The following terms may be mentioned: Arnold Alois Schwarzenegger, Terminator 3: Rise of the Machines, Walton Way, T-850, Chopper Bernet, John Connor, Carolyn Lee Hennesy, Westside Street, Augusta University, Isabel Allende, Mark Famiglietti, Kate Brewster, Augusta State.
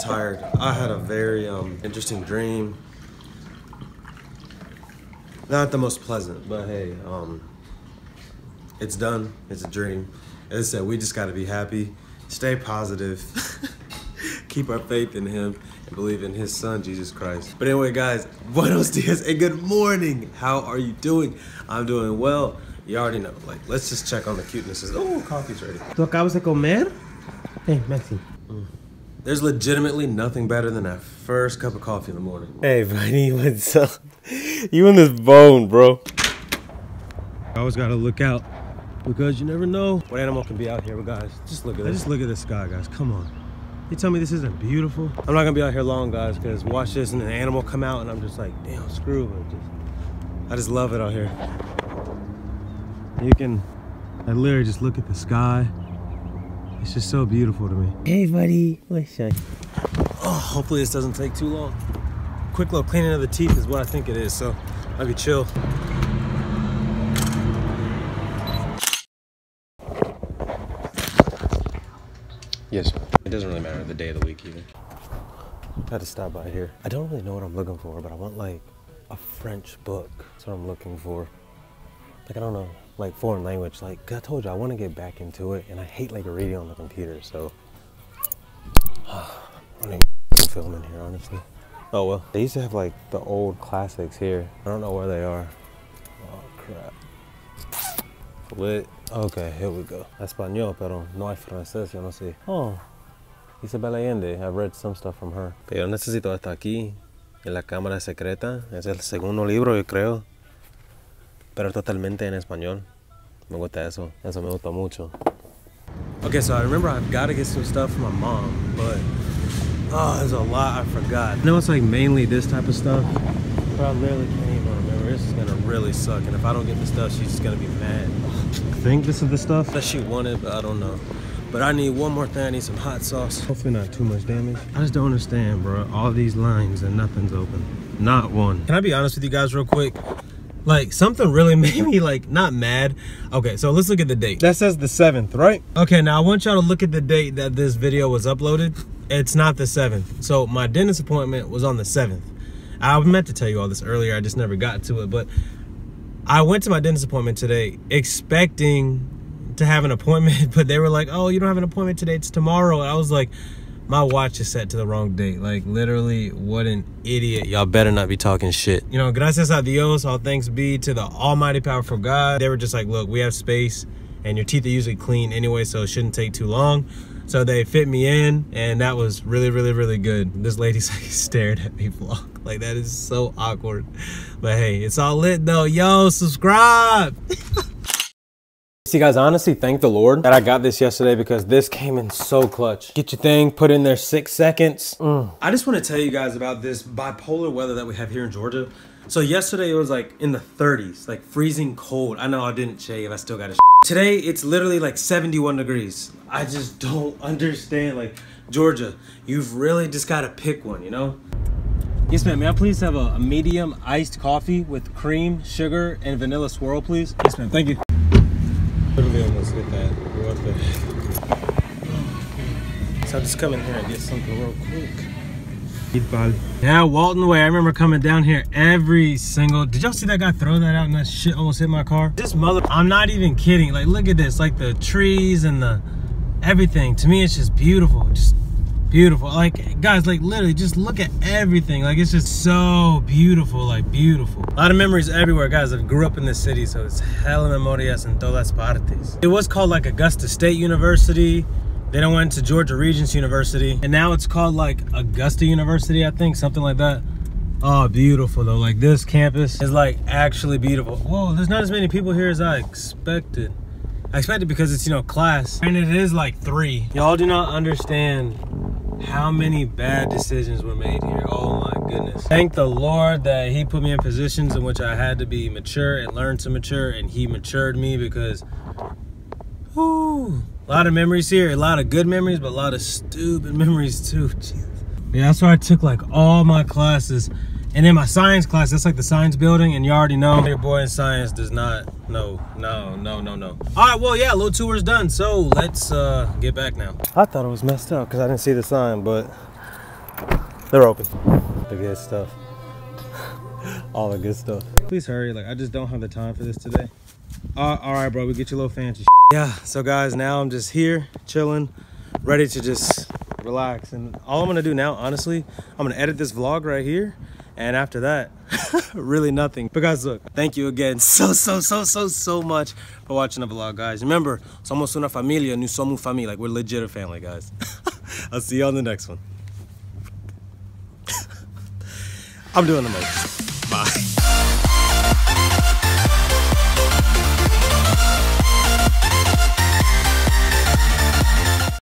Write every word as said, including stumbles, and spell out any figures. very tired. I had a very um, interesting dream. Not the most pleasant, but hey, um, it's done. It's a dream. As I said, we just got to be happy, stay positive, keep our faith in him, and believe in his son, Jesus Christ. But anyway, guys, buenos dias and good morning. How are you doing? I'm doing well. You already know. Like, let's just check on the cutenesses. Oh, coffee's ready. ¿Tú acabas de comer? Hey, Maxi. Mm. There's legitimately nothing better than that first cup of coffee in the morning. Hey, buddy, what's up? You in this bone, bro. I always gotta look out because you never know what animal can be out here, but guys, just look at this. Just look at the sky, guys. Come on. You tell me this isn't beautiful? I'm not gonna be out here long, guys, because watch this and an animal come out and I'm just like, damn, screw it. Just, I just love it out here. You can, I literally just look at the sky. It's just so beautiful to me. Hey, buddy. What's up? Oh, hopefully this doesn't take too long. Quick little cleaning of the teeth is what I think it is, so I'll be chill. Yes, sir. It doesn't really matter the day of the week either. I had to stop by here. I don't really know what I'm looking for, but I want like a French book. That's what I'm looking for. Like, I don't know. Like foreign language, like, 'cause I told you I want to get back into it, and I hate like reading on the computer, so I don't even film in here, honestly. Oh well, they used to have like the old classics here. I don't know where they are. Oh crap! Lit. Okay, here we go. Español, pero no hay francés, yo no sé. Oh, Isabel Allende. I've read some stuff from her. Pero necesito hasta aquí, en la cámara secreta. Es el segundo libro, yo creo. Pero totalmente en español. Me gusta eso. Eso me gusta mucho. Okay, so I remember I've got to get some stuff from my mom, but oh, there's a lot I forgot. I know it's like mainly this type of stuff, but I literally can't even remember. This is gonna really suck, and if I don't get the stuff, she's just gonna be mad. I think this is the stuff that she wanted, but I don't know. But I need one more thing. I need some hot sauce. Hopefully not too much damage. I just don't understand, bro. All these lines and nothing's open. Not one. Can I be honest with you guys real quick? Like, something really made me, like, not mad. Okay, so let's look at the date. That says the seventh, right? Okay, now I want y'all to look at the date that this video was uploaded. It's not the seventh. So my dentist appointment was on the seventh. I meant to tell you all this earlier. I just never got to it. But I went to my dentist appointment today expecting to have an appointment. But they were like, oh, you don't have an appointment today. It's tomorrow. And I was like, my watch is set to the wrong date. Like, literally, what an idiot. Y'all better not be talking shit. You know, gracias a Dios, all thanks be to the almighty powerful God. They were just like, look, we have space, and your teeth are usually clean anyway, so it shouldn't take too long. So they fit me in, and that was really, really, really good. This lady's like stared at me vlog. Like, that is so awkward. But hey, it's all lit, though. Yo, subscribe. See, guys, honestly, thank the Lord that I got this yesterday because this came in so clutch. Get your thing, put in there six seconds. Mm. I just want to tell you guys about this bipolar weather that we have here in Georgia. So yesterday it was like in the thirties, like freezing cold. I know I didn't shave. I still got to shave. Today it's literally like seventy-one degrees. I just don't understand. Like, Georgia, you've really just got to pick one, you know? Yes, ma'am. May I please have a medium iced coffee with cream, sugar, and vanilla swirl, please? Yes, ma'am. Thank you. Literally almost hit that. What the heck? So I'll just come in here and get something real quick. Yeah, Walton Way. I remember coming down here every single... Did y'all see that guy throw that out and that shit almost hit my car? This mother... I'm not even kidding. Like, look at this. Like, the trees and the... everything. To me, it's just beautiful. Just beautiful. Like, guys, like, literally, just look at everything. Like, it's just so beautiful. Like, beautiful. A lot of memories everywhere, guys. I grew up in this city, so it's hella memorias en todas partes. It was called, like, Augusta State University. Then I went to Georgia Regents University. And now it's called, like, Augusta University, I think. Something like that. Oh, beautiful, though. Like, this campus is, like, actually beautiful. Whoa, there's not as many people here as I expected. I expected because it's, you know, class. And it is, like, three. Y'all do not understand how many bad decisions were made here. Oh my goodness. Thank the Lord that he put me in positions in which I had to be mature and learn to mature, and he matured me because, whoo, a lot of memories here, a lot of good memories, but a lot of stupid memories too. Jeez. Yeah, that's why I took like all my classes. And in my science class, that's like the science building, and you already know your boy in science does not know. No, no, no, no. All right, well, yeah, little tour's done, so let's uh, get back now. I thought it was messed up because I didn't see the sign, but They're open. The good stuff. All the good stuff. Please hurry. Like, I just don't have the time for this today. Uh, all right, bro. We get you a little fancy. Yeah. So, guys, now I'm just here chilling, ready to just relax. And all I'm going to do now, honestly, I'm going to edit this vlog right here. And after that, really nothing. But guys, look, thank you again so, so, so, so, so much for watching the vlog, guys. Remember, somos una familia, nous somos familia. Like, we're legit a family, guys. I'll see you on the next one. I'm doing the most. Bye.